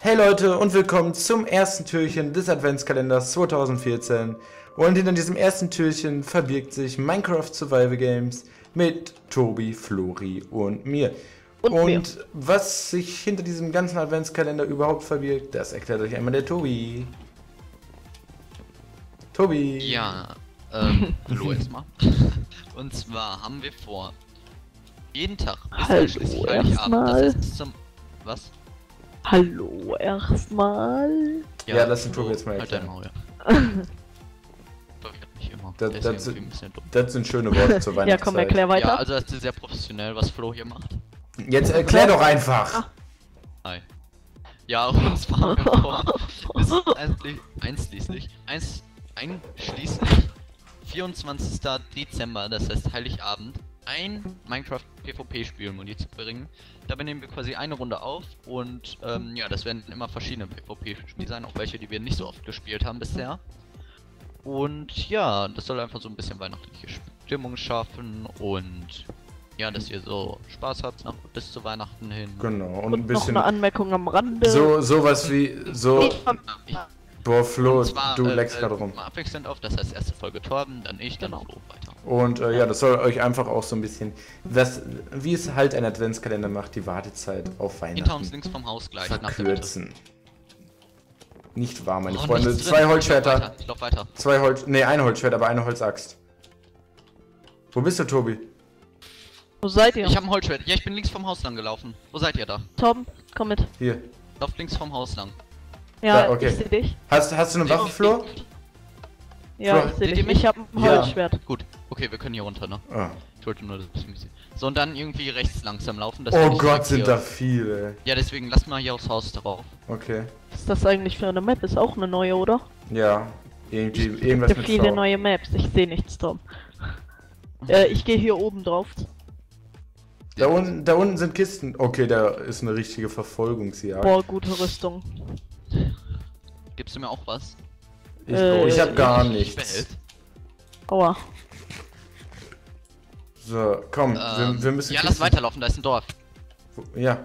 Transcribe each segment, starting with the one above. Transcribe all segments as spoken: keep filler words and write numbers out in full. Hey Leute und willkommen zum ersten Türchen des Adventskalenders zwanzig vierzehn. Und hinter diesem ersten Türchen verbirgt sich Minecraft Survival Games mit Tobi, Flori und mir. Und, und was sich hinter diesem ganzen Adventskalender überhaupt verbirgt, das erklärt euch einmal der Tobi. Tobi! Ja, ähm, hallo erstmal. Und zwar haben wir vor, jeden Tag bis einschließlich Heiligabend, das ist zum... Was? Hallo erstmal. Ja, ja, lass den Tobi jetzt mal erklären. Halt da, das, sind, das sind schöne Worte zur Weihnachtszeit. Ja, komm, erklär weiter. Ja, also das ist sehr professionell, was Flo hier macht. Jetzt erklär doch einfach. Nein. Ja, und zwar bis einschließlich, einschließlich vierundzwanzigsten Dezember, das heißt Heiligabend, ein Minecraft PvP Spiel um die zu bringen. Dabei nehmen wir quasi eine Runde auf und ähm, ja, das werden immer verschiedene PvP Spiele sein, auch welche, die wir nicht so oft gespielt haben bisher. Und ja, das soll einfach so ein bisschen weihnachtliche Stimmung schaffen und ja, dass ihr so Spaß habt nach, bis zu Weihnachten hin. Genau, und, und ein bisschen noch eine Anmerkung am Rande. So sowas wie so ich, boah, Flo, zwar, du äh, leckst gerade rum. Mal abwechselnd auf, das heißt erste Folge Thorben, dann ich, dann Flo weiter. Und äh, ja, das soll euch einfach auch so ein bisschen, was, wie es halt ein Adventskalender macht, die Wartezeit auf Weihnachten. Hinter uns links vom Haus gleich verkürzen. Nach nicht wahr, meine oh, Freunde. Zwei Holzschwerter. Ich lauf weiter. Zwei Holz, nee, ein Holzschwert, aber eine Holzaxt. Wo bist du, Tobi? Wo seid ihr? Ich habe ein Holzschwert. Ja, ich bin links vom Haus lang gelaufen. Wo seid ihr da? Tom, komm mit. Hier. Lauf links vom Haus lang. Ja, da, okay. Ich seh dich. Hast, hast du eine Waffe, Flo? Ja, Flo, ich seh dich. Mich? Ich hab ein Holzschwert. Ja. Gut, okay, wir können hier runter, ne? Ah. Ich wollte nur das bisschen. So, und dann irgendwie rechts langsam laufen. Das oh Gott, sind hier da viele. Ja, deswegen lass mal hier aufs Haus drauf. Okay. Was ist das eigentlich für eine Map? Ist auch eine neue, oder? Ja, irgendwie, ich irgendwas mit viele Schau. Neue Maps, ich sehe nichts, Tom. äh, ich gehe hier oben drauf. Da unten, da unten sind Kisten. Okay, da ist eine richtige Verfolgungsjagd. Boah, gute Rüstung. Gibst du mir auch was? Ich, äh, ich hab gar ich nichts. Behält. Aua. So, komm, ähm, wir, wir müssen. Ja, Kisten. Lass weiterlaufen, da ist ein Dorf. Ja.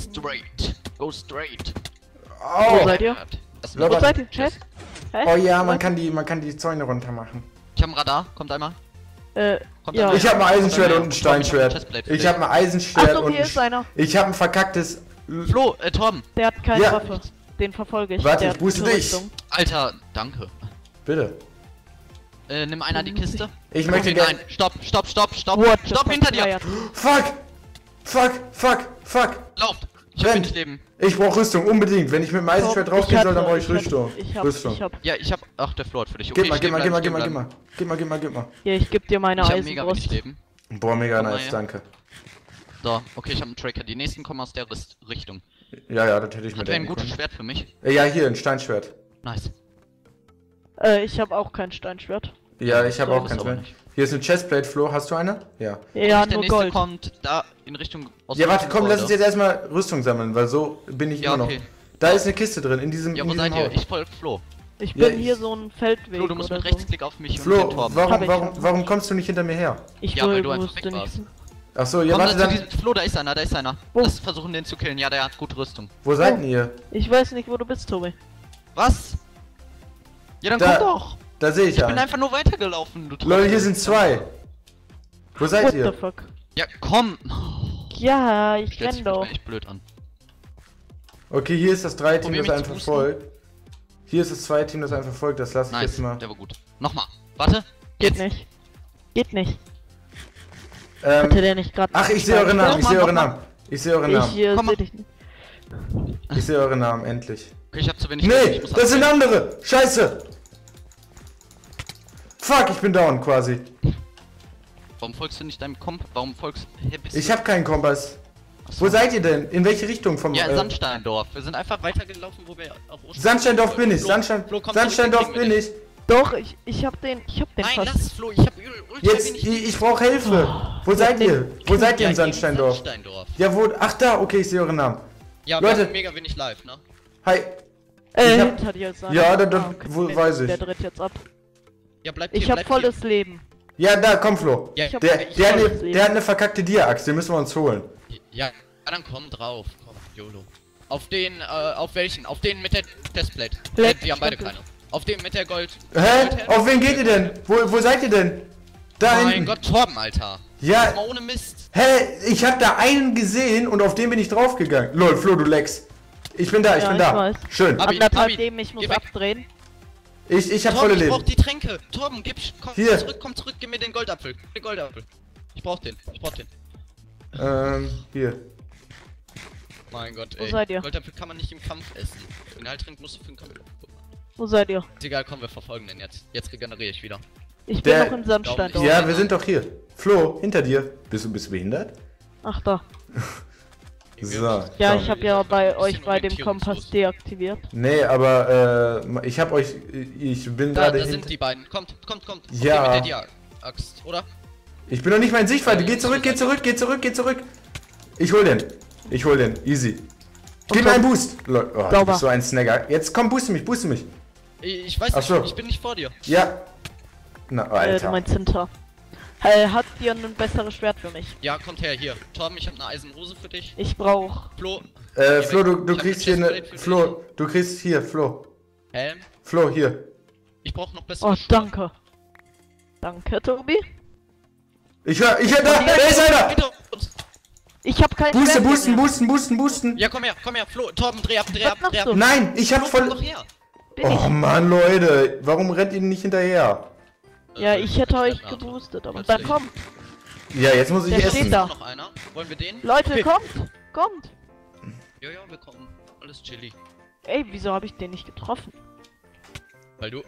Straight. Go straight. Oh. Wo seid ihr? Das Wo seid ihr, Chat? Hey? Oh ja, man kann, die, man kann die Zäune runter machen. Ich hab ein Radar, kommt einmal. Äh, ja. Ich habe ein Eisenschwert und ein Steinschwert. Ich habe ein Eisenschwert Achtung, und hier ist einer. Ich habe ein verkacktes Flo, äh, Tom. Der hat keine ja. Waffe. Den verfolge ich. Warte, der ich booste dich. Richtung. Alter, danke. Bitte. Äh, nimm einer die Kiste. Ich, ich möchte gerne. Stopp, stopp, stopp, stopp. What stopp hinter dir. Fuck. Fuck, fuck, fuck. Lauft. Ich will nicht leben. Ich brauche Rüstung unbedingt. Wenn ich mit dem Eisenschwert draufgehen soll, dann brauche ich Rüstung. Ich hab, Rüstung. Ich hab, ich hab. Ja, ich hab. Ach, der Flo hat für dich. Okay, geh mal, geh mal, geh mal, geh mal, geh mal, geh mal, geh mal, geh mal. Hier, ich geb dir meine Eisenbrust. Boah, mega nice, ja. Danke. So, okay, ich hab einen Tracker. Die nächsten kommen aus der Rist Richtung. Ja, ja, das hätte ich hat mir denken ein gutes können. Schwert für mich? Ja, hier, ein Steinschwert. Nice. Äh, ich hab auch kein Steinschwert. Ja, ich hab auch kein Schwert. Hier ist eine Chestplate, Flo. Hast du eine? Ja. Ja, nur Gold. Der nächste kommt da in Richtung Osten. Ja, warte, komm, lass uns jetzt erstmal Rüstung sammeln, weil so bin ich immer noch. Da ist eine Kiste drin, in diesem. Ja, wo seid ihr? Ich folge Flo. Ich bin hier so ein Feldweg. Flo, du musst mit Rechtsklick auf mich und den Torben. Warum, warum, warum kommst du nicht hinter mir her? Ich will, weil du einfach weg warst. Achso, ja, warte dann. Flo, da ist einer, da ist einer. Lass versuchen, den zu killen. Ja, der hat gute Rüstung. Wo seid ihr? Ich weiß nicht, wo du bist, Tobi. Was? Ja, dann komm doch. Da sehe ich ja. Ich bin einfach nur weitergelaufen, du Leute, hier sind zwei. Wo seid ihr? What the fuck? Ja, komm. Ja, ich renn doch. Echt blöd an. Okay, hier ist das drei Team, das einfach folgt. Hier ist das zwei Team, das einfach folgt. Das lasse ich jetzt mal. Der war gut. Nochmal. Warte. Geht nicht. Geht nicht. Ähm, Hatte der nicht gerade. Ach, ich sehe eure Namen. Ich sehe eure Namen. Ich sehe eure Namen. Ich sehe eure Namen endlich. Ich hab zu wenig. Nee, das sind andere. Scheiße. Fuck, ich bin down quasi. Warum folgst du nicht deinem Kompass? Warum folgst du? Ich hab keinen Kompass. So. Wo seid ihr denn? In welche Richtung vom? Ja, äh, Sandsteindorf. Wir sind einfach weitergelaufen, wo wir auf Ostern Sandsteindorf sind. bin ich. Flo, Sandstein Flo, Sandsteindorf bin ich. Doch, ich ich hab den, ich hab den Nein, Pass. Lass, Flo, ich hab ultra Jetzt wenig ich, ich brauch Hilfe. Wo ich seid ihr? Wo seid ihr in, in Sandsteindorf? Sandsteindorf? Ja, wo? Ach da, okay, ich sehe euren Namen. Ja, Leute, wir haben mega wenig live, ne? Hi. Äh, ich hab, hinter dir ist einer. Ja, da, da ah, okay, wo, weiß ich. Der dreht jetzt ab. Ja, bleib hier, ich hab bleib volles hier. Leben. Ja, da, komm, Flo. Ja, der, der, der, hat eine, der hat eine verkackte Dia-Axt, den müssen wir uns holen. Ja, dann komm drauf. Komm, YOLO. Auf den, äh, auf welchen? Auf den mit der Testplate. Wir haben beide keine. Auf den mit der Gold. Hä? Gold auf wen geht ihr denn? Wo, wo seid ihr denn? Da mein hinten. Gott, Thorben, Alter. Ja. Ohne Mist. Hä? Hey, ich hab da einen gesehen und auf den bin ich draufgegangen. Lol, Flo, du Lex. Ich bin da, ich ja, bin ich da. Weiß. Schön. Abi, Anderthalb Abi, Leben, ich muss abdrehen. Ich, ich hab Thorben, volle Leben. Ich brauch die Tränke. Thorben, gib, komm Hier. zurück, komm zurück, gib mir den Goldapfel. Den Goldapfel. Ich brauch den, ich brauch den. Ähm, hier. Mein Gott, ey. Wo seid ihr? Goldapfel kann man nicht im Kampf essen. Den Heiltrink musst du für den Kampf. Wo seid ihr? Ist egal, komm, wir verfolgen den jetzt. Jetzt regeneriere ich wieder. Ich bin noch im Sandstein. Ja, wir sind doch hier. Flo, hinter dir. Bist du, bist du behindert? Ach da. So, ja, komm. Ich habe ja bei euch bei dem Kompass deaktiviert. Nee, aber äh, ich habe euch, ich bin gerade. Da, da sind die beiden. Kommt, kommt, kommt. Ja. Okay, mit der Dia-Axt, oder? Ich bin noch nicht mal in Sichtweite. Geh zurück, geh zurück, geh zurück, geh zurück. Ich hol den. Ich hol den. Easy. Gib mir einen Boost. Oh, du bist so ein Snagger. Jetzt komm, booste mich, booste mich. Ich weiß nicht, ich bin nicht vor dir. Ja. Na, Alter. Äh, mein Zinter. Hey, hat dir ein besseres Schwert für mich? Ja, kommt her, hier. Torben, ich hab eine Eisenhose für dich. Ich brauch... Flo... Äh, Flo, du, du kriegst hier eine... Flo, du kriegst hier, Flo. Helm? Flo, hier. Ich brauch noch besseres Schwert. Oh, danke. Danke, Tobi. Ich hör... Ich hör da! Da ist einer! Ich hab keinen Schwert. Boosten, boosten, boosten, boosten, boosten. Ja, komm her, komm her, Flo. Torben, dreh ab, dreh ab, dreh ab. Nein, ich hab voll... Oh, Mann, Leute. Warum rennt ihr nicht hinterher? Ja, ich hätte euch geboostet, aber dann kommt. Ja, jetzt muss ich essen. Der steht da. Noch einer. Wollen wir den? Leute, kommt! Kommt! Ja, ja, wir kommen. Alles chillig. Ey, wieso habe ich den nicht getroffen? Weil du...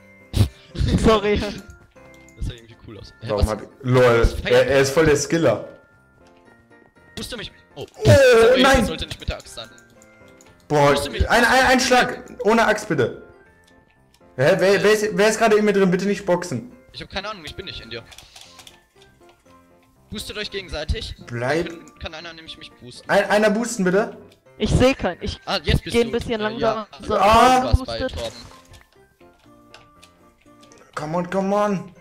Sorry. Das sah irgendwie cool aus. Warum hab ich... LOL, er, er ist voll der Skiller. Booste mich... Oh, oh sorry, nein! Sollte nicht mit der Axt sein. Boah, ein, ein, ein Schlag! Ohne Axt, bitte. Hä, wer, wer ist, wer ist gerade in mir drin? Bitte nicht boxen. Ich hab keine Ahnung, ich bin nicht in dir. Boostet euch gegenseitig. Bleib. Bin, kann einer nämlich mich boosten. Ein, einer boosten bitte. Ich sehe keinen. Ich ah, jetzt bist geh ein bisschen langsamer. Ja. So, ah, boostet. Come on, come on.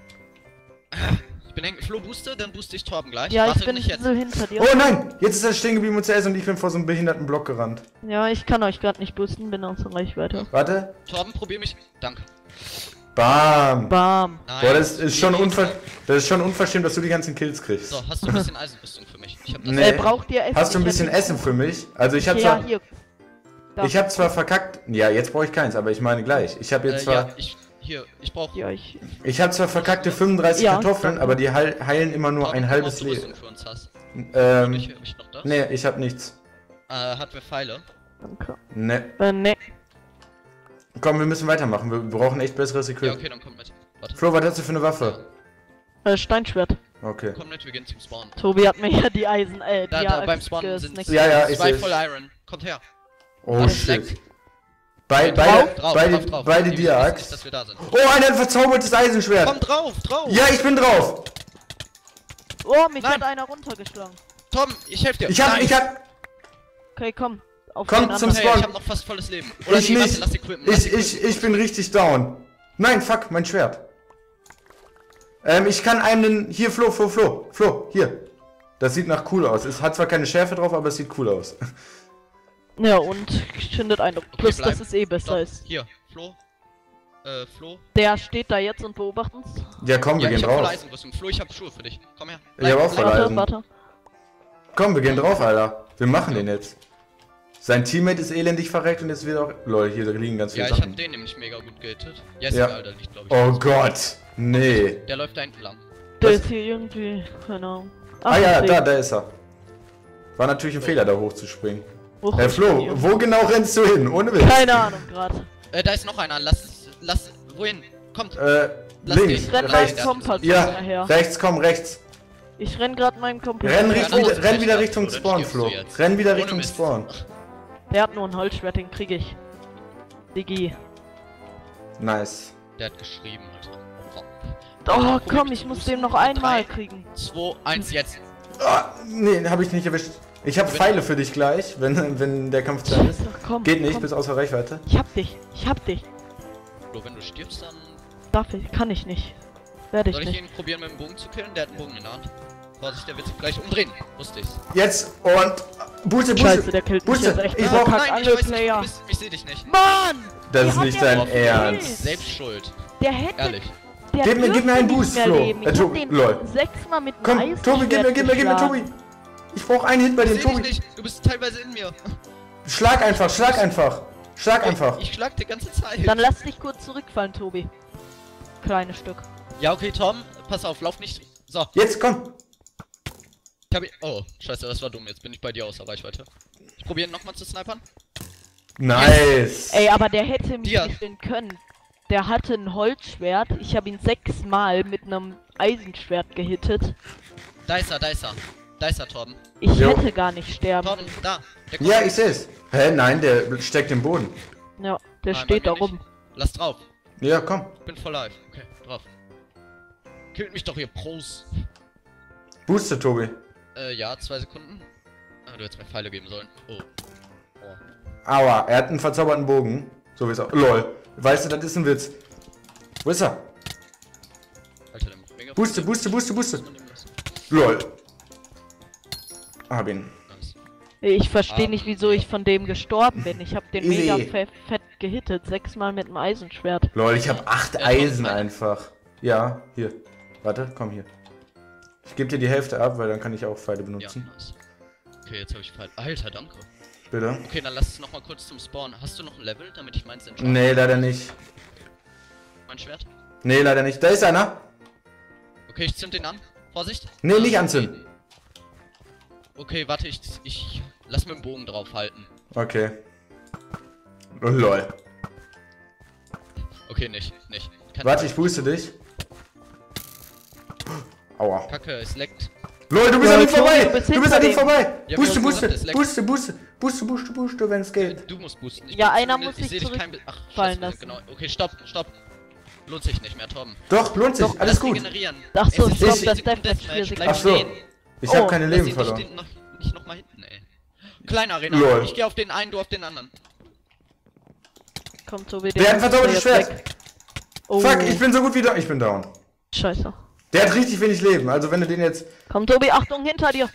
Ich bin hängen. Flo booste, dann booste ich Torben gleich. Ja, Warte ich bin nicht jetzt. So hinter dir. Oh nein! Jetzt ist er stehen geblieben und zu essen und ich bin vor so einem behinderten Block gerannt. Ja, ich kann euch gerade nicht boosten, bin aus der Reichweite. Warte. Torben, probier mich. Danke. Bam! Bam! Nein, Boah, das ist, schon unver das ist schon unverschämt, dass du die ganzen Kills kriegst. So, hast du ein bisschen Eisenrüstung für mich? Ich hab das nee. Äh, braucht ihr Essen? Hast du ein bisschen Essen für mich? Also ich habe zwar... Hier. Ich habe zwar verkackt... Ja, jetzt brauche ich keins, aber ich meine gleich. Ich habe jetzt äh, zwar... Ja, ich, hier, ich brauche... Ja, ich ich habe zwar verkackte fünfunddreißig ja, Kartoffeln, aber die heil, heilen immer nur ein halbes Leben. Für uns hast. Ähm... Ich, ich noch das? Nee, ich habe nichts. Äh, hat wer Pfeile? Danke. Nee. Äh, nee. Komm, wir müssen weitermachen. Wir brauchen echt besseres Equipment. Ja, okay, dann komm mit. Warte. Flo, was hast du für eine Waffe? Ja. Äh, Steinschwert. Okay. Komm mit, wir gehen zum Spawn. Tobi hat mir ja die Eisen, äh, da, die da, beim Spawn sind ja, ja, zwei voll Iron. Kommt her. Oh, das shit. Bei, bei, drauf, drauf, beide, drauf, beide Dia-Axt. Dass wir da sind. Oh, einer hat ein verzaubertes Eisenschwert. Komm drauf, drauf. Ja, ich bin drauf. Oh, mich Nein. hat einer runtergeschlagen. Tom, ich helf dir. Ich hab, Nein. ich hab... Okay, komm. Komm zum Spawn! Hey, ich hab noch fast volles Leben. Oder ich nee, nicht. Lass, lass equipen, lass ich, ich, ich bin richtig down. Nein, fuck, mein Schwert. Ähm, ich kann einen... Hier, Flo, Flo, Flo. Flo, hier. Das sieht nach cool aus. Es hat zwar keine Schärfe drauf, aber es sieht cool aus. Ja, und zündet einen. Okay, Plus, bleib. dass es eh besser Stop. ist. Hier, Flo. Äh, Flo. Der steht da jetzt und beobachtet uns. Ja, komm, wir ja, gehen drauf. Flo, ich hab Schuhe für dich. Komm her. Bleib. Ich hab auch voll Eisen. Warte, warte. Komm, wir gehen drauf, Alter. Wir machen okay. den jetzt. Sein Teammate ist elendig verreckt und jetzt wird auch... Lol, hier liegen ganz viele Sachen. Ja, ich hab den nämlich mega gut gehittet. Yes, ja, Alter, liegt glaube ich. Oh Gott, nee. Der läuft da hinten lang. Der ist hier irgendwie, keine Ahnung. Ah ja, da, da ist er. War natürlich ein Fehler, da hochzuspringen. Herr Flo, wo genau rennst du hin? Ohne Witz. Keine Ahnung gerade. Äh, da ist noch einer. Lass, lass, wohin? Kommt. Äh, links, rechts. Ja, rechts, komm, rechts. Ich renn gerade meinem Computer. Renn wieder Richtung Spawn, Flo. Renn wieder Richtung Spawn. Der hat nur ein Holzschwert, den krieg ich. Digi. Nice. Der hat geschrieben, Alter. Oh, komm, ich muss den noch einmal kriegen. zwei, eins, jetzt. Ah, nee, hab ich nicht erwischt. Ich hab Pfeile für dich gleich, wenn, wenn der Kampf zu Ende ist. Komm, Geht nicht, komm. bis außer Reichweite. Ich hab dich, ich hab dich. Flo, wenn du stirbst, dann... Darf ich, kann ich nicht. Werde ich Soll ich nicht. ihn probieren mit dem Bogen zu killen? Der hat einen Bogen in der Hand. Vorsicht, der wird sich gleich umdrehen. Wusste ich's. Jetzt und... Buße, Buße! Scheiße, der killt mich jetzt echt. Ich brauch keinen anderen Player. Nicht, ich seh dich nicht. Mann! Das Wie ist nicht sein Ernst. Selbst schuld. Der hätte... Ehrlich. Der gib mir, gib mir einen Boost, Flo. Ich hab den sechsmal mit dem Eis. Komm, Tobi, gib mir, gib mir, gib mir, Tobi. Ich brauch einen Hit bei dem Tobi. Nicht. Du bist teilweise in mir. Schlag einfach, schlag einfach. Schlag einfach. Ich, ich schlag die ganze Zeit. Dann lass dich kurz zurückfallen, Tobi. Kleines Stück. Ja, okay, Tom. Pass auf, lauf nicht. So. Jetzt, komm. Ich hab... Oh, scheiße, das war dumm. Jetzt bin ich bei dir außer Reichweite. Ich probiere nochmal zu snipern. Nice. Ey, aber der hätte mich nicht sehen können. Der hatte ein Holzschwert. Ich habe ihn sechsmal mit einem Eisenschwert gehittet. Da ist er, da ist er. Da ist er, Torben. Ich jo. hätte gar nicht sterben. Torben, da. Ja, ich seh's. Hä, nein, der steckt im Boden. Ja, der nein, steht da rum. Nicht. Lass drauf. Ja, komm. Ich bin voll live. Okay, drauf. Killt mich doch hier, Pros. Booste, Tobi. Äh, ja, zwei Sekunden. Ah, du hättest mir Pfeile geben sollen. Oh. oh. Aua, er hat einen verzauberten Bogen. So wie es auch. Lol. Weißt du, das ist ein Witz. Wo ist er? Alter, der macht mega Booste, Booste, Booste, Booste. Lol. Hab ihn. Ich verstehe ah, nicht, wieso ich von dem gestorben bin. Ich hab den easy. mega fett, fett gehittet. Sechsmal mit dem Eisenschwert. Lol, ich hab acht ja, Eisen einfach. Ja, hier. Warte, komm hier. Ich geb dir die Hälfte ab, weil dann kann ich auch Pfeile benutzen. Ja, nice. Okay, jetzt hab ich Pfeile. Alter, danke. Bitte? Okay, dann lass es nochmal kurz zum Spawn. Hast du noch ein Level, damit ich meins entscheide? Nee, leider nicht. Mein Schwert? Nee, leider nicht. Da ist einer! Okay, ich zünd den an. Vorsicht! Nee, also, nicht anzünden! Okay, warte, ich, ich lass mir den Bogen drauf halten. Okay. Oh, lol. Okay, nicht, nicht. Kann warte, ich booste dich. Aua. Kacke, es leckt. Lol, du bist an ihm vorbei! Du bist, du bist an ihm vorbei! Ja, booste, booste, gesagt, booste, booste, booste, booste, booste, wenn's geht. Du musst boosten. Ich ja, einer muss sich zurückfallen lassen. Ach, genau. Okay, stopp, stopp. Lohnt sich nicht mehr, Tom. Doch, lohnt sich, Doch, alles gut. Ach so, stopp, ich, das Deathmatch vier Sekunden. Ach so. Ich hab oh, keine Leben verloren. Nicht, noch, nicht noch mal hinten, ey. Kleine Arena. Lol. Ich geh auf den einen, du auf den anderen. Komm, Tobi, der hat verdoppeltes Schwert. Oh. Fuck, ich bin so gut wie down. Ich bin down. Scheiße. Der hat richtig wenig Leben, also wenn du den jetzt... Komm, Tobi, Achtung, hinter dir!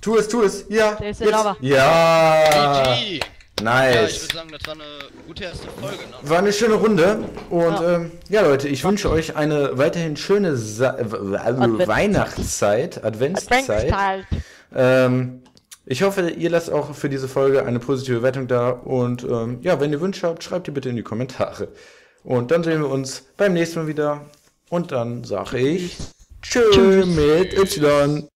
Tu es, tu es, ja! Der ist in Lava. Ja! G G. Nice! Ja, ich würde sagen, das war eine gute erste Folge. Ne? War eine schöne Runde und ja, ähm, ja Leute, ich wünsche euch eine weiterhin schöne Sa Adventszeit. Weihnachtszeit, Adventszeit. Adventszeit. Ähm, ich hoffe, ihr lasst auch für diese Folge eine positive Wertung da und ähm, ja, wenn ihr Wünsche habt, schreibt die bitte in die Kommentare. Und dann sehen wir uns beim nächsten Mal wieder. Und dann sage ich Tschö mit Y.